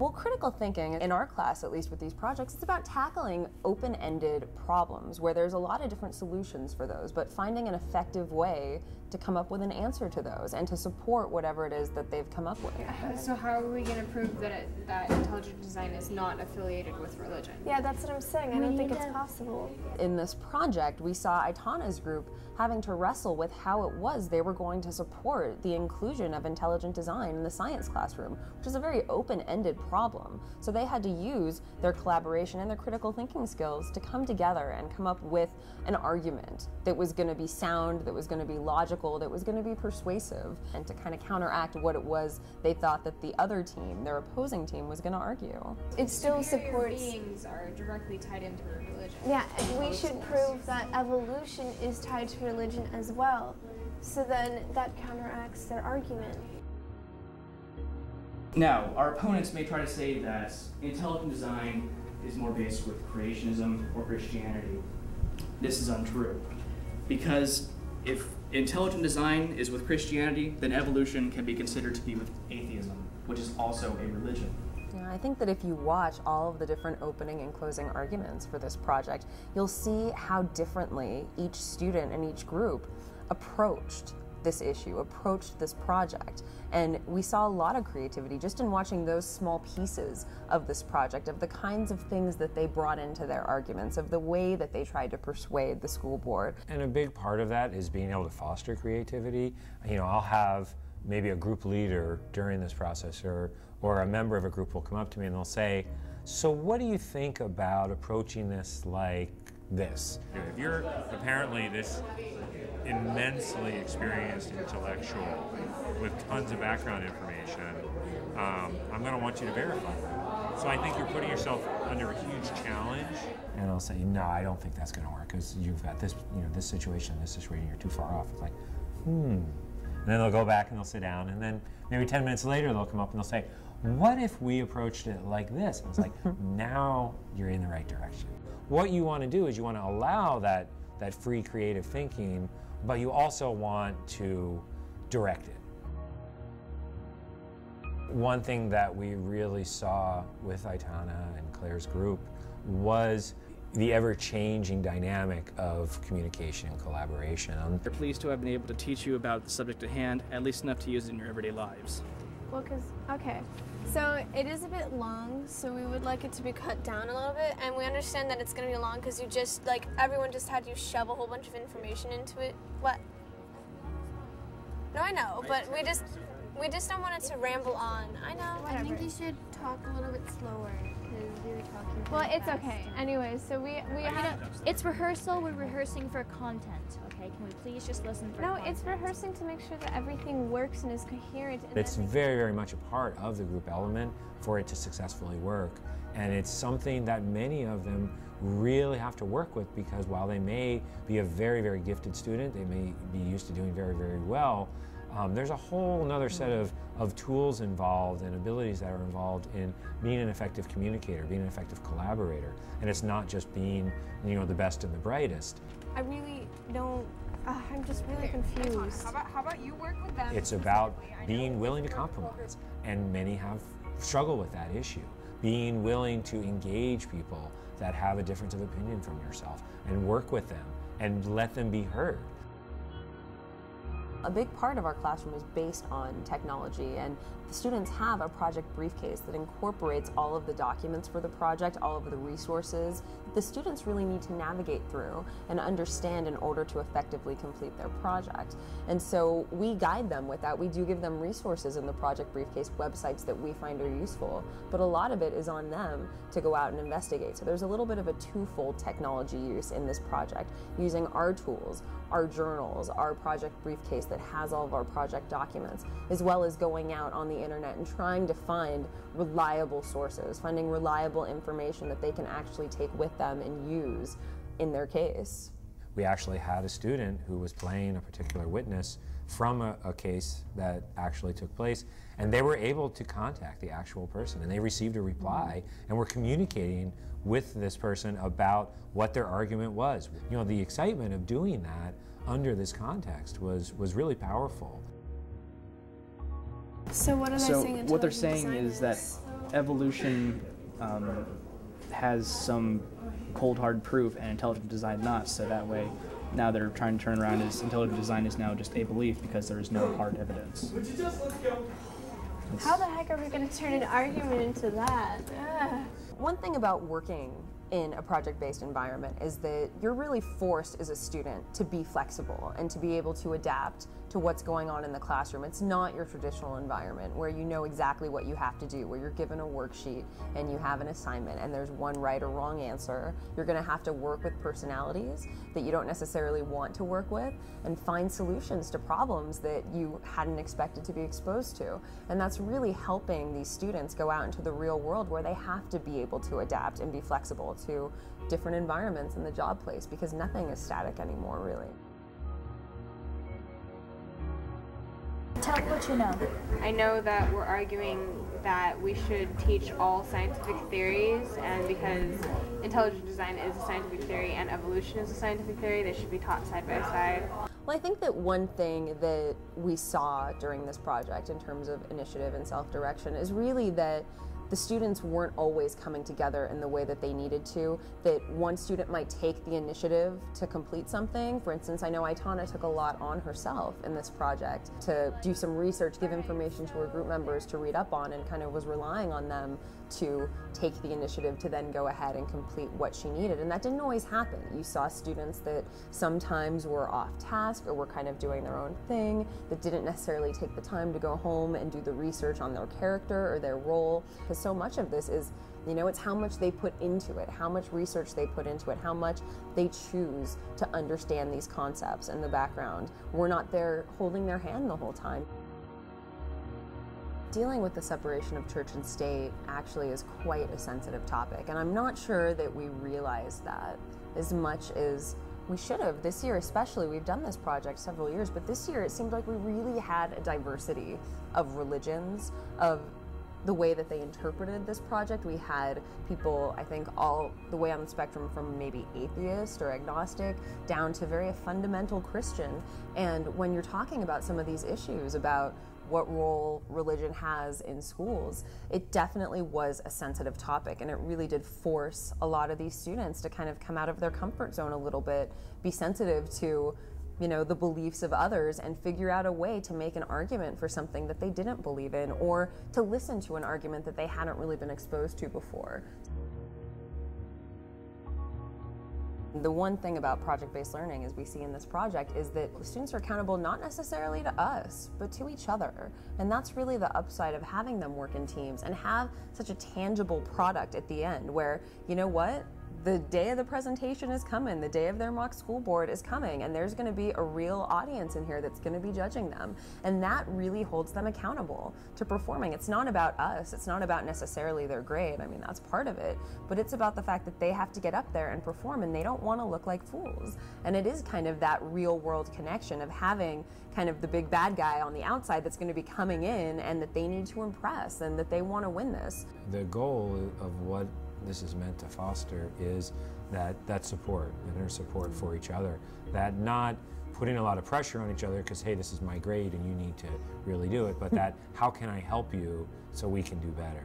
Well, critical thinking, in our class at least with these projects, it's about tackling open-ended problems where there's a lot of different solutions for those, but finding an effective way to come up with an answer to those and to support whatever it is that they've come up with. Yeah. So how are we going to prove that that intelligent design is not affiliated with religion? Yeah, that's what I'm saying. I don't think it's possible. In this project, we saw Aitana's group having to wrestle with how it was they were going to support the inclusion of intelligent design in the science classroom, which is a very open-ended problem. So they had to use their collaboration and their critical thinking skills to come together and come up with an argument that was going to be sound, that was going to be logical, that was going to be persuasive, and to kind of counteract what it was they thought that the other team, their opposing team, was going to argue. It still supports... beings are directly tied into religion. Yeah, and we should prove that evolution is tied to religion as well. So then that counteracts their argument. Now, our opponents may try to say that intelligent design is more based with creationism or Christianity. This is untrue, because if intelligent design is with Christianity, then evolution can be considered to be with atheism, which is also a religion. Yeah, I think that if you watch all of the different opening and closing arguments for this project, you'll see how differently each student and each group approached this issue, approached this project. And we saw a lot of creativity just in watching those small pieces of this project, of the kinds of things that they brought into their arguments, of the way that they tried to persuade the school board. And a big part of that is being able to foster creativity. You know, I'll have maybe a group leader during this process, or a member of a group will come up to me and they'll say, so what do you think about approaching this like this? If you're apparently this immensely experienced intellectual with tons of background information, I'm going to want you to verify that. So I think you're putting yourself under a huge challenge. And I'll say, no, I don't think that's going to work because you've got this, you know, this situation, this situation, you're too far off. It's like, And then they'll go back and they'll sit down, and then maybe 10 minutes later they'll come up and they'll say, what if we approached it like this? And it's like, now you're in the right direction. What you want to do is you want to allow that free creative thinking, but you also want to direct it. One thing that we really saw with Aitana and Claire's group was the ever-changing dynamic of communication and collaboration. We're pleased to have been able to teach you about the subject at hand, at least enough to use it in your everyday lives. Well, okay, so it is a bit long, so we would like it to be cut down a little bit, and we understand that it's going to be long because you just, like, everyone just had you shove a whole bunch of information into it. What? No, I know, but we just don't want it to ramble on. I know. Whatever. I think you should talk a little bit slower because we were talking. Well, it's fast. Okay. Anyway, so we had a... It's rehearsal. We're rehearsing for content. Okay, can we please just listen for content? No, it's rehearsing to make sure that everything works and is coherent. And it's very, very much a part of the group element for it to successfully work. And it's something that many of them really have to work with, because while they may be a very, very gifted student, they may be used to doing very, very well, there's a whole another set of tools involved and abilities that are involved in being an effective communicator, being an effective collaborator. And it's not just being, you know, the best and the brightest. I really don't, I'm just really confused. How about you work with them? It's about being willing to compromise, and many have struggled with that issue. Being willing to engage people that have a difference of opinion from yourself and work with them and let them be heard. A big part of our classroom is based on technology, and the students have a project briefcase that incorporates all of the documents for the project, all of the resources that the students really need to navigate through and understand in order to effectively complete their project. And so we guide them with that. We do give them resources in the project briefcase, websites that we find are useful, but a lot of it is on them to go out and investigate. So there's a little bit of a twofold technology use in this project, using our tools, our journals, our project briefcase that has all of our project documents, as well as going out on the internet and trying to find reliable sources, finding reliable information that they can actually take with them and use in their case. We actually had a student who was playing a particular witness from a case that actually took place, and they were able to contact the actual person, and they received a reply and were communicating with this person about what their argument was. You know, the excitement of doing that under this context was really powerful. So what they're saying is that evolution has some cold hard proof and intelligent design not, so that way now they're trying to turn around as intelligent design is now just a belief because there is no hard evidence. How the heck are we going to turn an argument into that? Ugh. One thing about working in a project-based environment is that you're really forced as a student to be flexible and to be able to adapt to what's going on in the classroom. It's not your traditional environment where you know exactly what you have to do, where you're given a worksheet and you have an assignment and there's one right or wrong answer. You're going to have to work with personalities that you don't necessarily want to work with and find solutions to problems that you hadn't expected to be exposed to. And that's really helping these students go out into the real world where they have to be able to adapt and be flexible to different environments in the job place because nothing is static anymore, really. Tell what you know. I know that we're arguing that we should teach all scientific theories, and because intelligent design is a scientific theory and evolution is a scientific theory, they should be taught side by side. Well, I think that one thing that we saw during this project in terms of initiative and self-direction is really that the students weren't always coming together in the way that they needed to, that one student might take the initiative to complete something. For instance, I know Aitana took a lot on herself in this project to do some research, give information to her group members to read up on, and kind of was relying on them to take the initiative to then go ahead and complete what she needed. And that didn't always happen. You saw students that sometimes were off task or were kind of doing their own thing, that didn't necessarily take the time to go home and do the research on their character or their role. So much of this is, you know, it's how much they put into it, how much research they put into it, how much they choose to understand these concepts in the background. We're not there holding their hand the whole time. Dealing with the separation of church and state actually is quite a sensitive topic, and I'm not sure that we realize that as much as we should have. This year especially, we've done this project several years, but this year it seemed like we really had a diversity of religions, of the way that they interpreted this project. We had people, I think, all the way on the spectrum from maybe atheist or agnostic down to very fundamental Christian. And when you're talking about some of these issues about what role religion has in schools, it definitely was a sensitive topic, and it really did force a lot of these students to kind of come out of their comfort zone a little bit, be sensitive to, you know, the beliefs of others, and figure out a way to make an argument for something that they didn't believe in, or to listen to an argument that they hadn't really been exposed to before. The one thing about project-based learning, as we see in this project, is that students are accountable not necessarily to us, but to each other. And that's really the upside of having them work in teams and have such a tangible product at the end where, you know what? The day of the presentation is coming, the day of their mock school board is coming, and there's going to be a real audience in here that's going to be judging them. And that really holds them accountable to performing. It's not about us, it's not about necessarily their grade, I mean that's part of it, but it's about the fact that they have to get up there and perform, and they don't want to look like fools. And it is kind of that real world connection of having kind of the big bad guy on the outside that's going to be coming in, and that they need to impress, and that they want to win this. The goal of what this is meant to foster is that support, and inner support for each other, that not putting a lot of pressure on each other because, hey, this is my grade and you need to really do it, but that how can I help you so we can do better.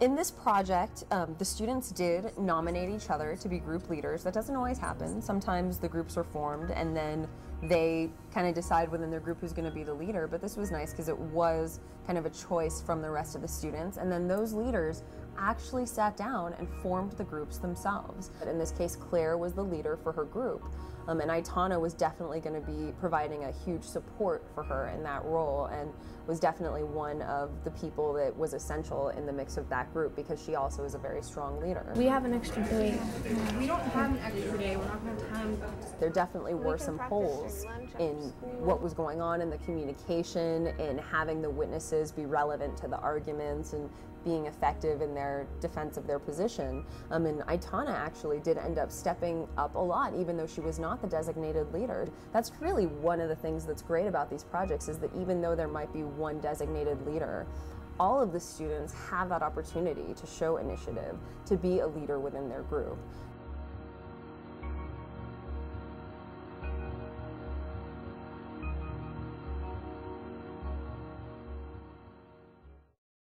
In this project, the students did nominate each other to be group leaders. That doesn't always happen. Sometimes the groups are formed and then they kind of decide within their group who's going to be the leader, but this was nice because it was kind of a choice from the rest of the students, and then those leaders actually sat down and formed the groups themselves. But in this case, Claire was the leader for her group, and Aitana was definitely going to be providing a huge support for her in that role, and was definitely one of the people that was essential in the mix of that group because she also is a very strong leader. We have an extra day. We don't have an extra day. We're not going to have time. There definitely were some holes in what was going on in the communication, in having the witnesses be relevant to the arguments, and being effective in their defense of their position. And Aitana actually did end up stepping up a lot, even though she was not the designated leader. That's really one of the things that's great about these projects, is that even though there might be one designated leader, all of the students have that opportunity to show initiative, to be a leader within their group.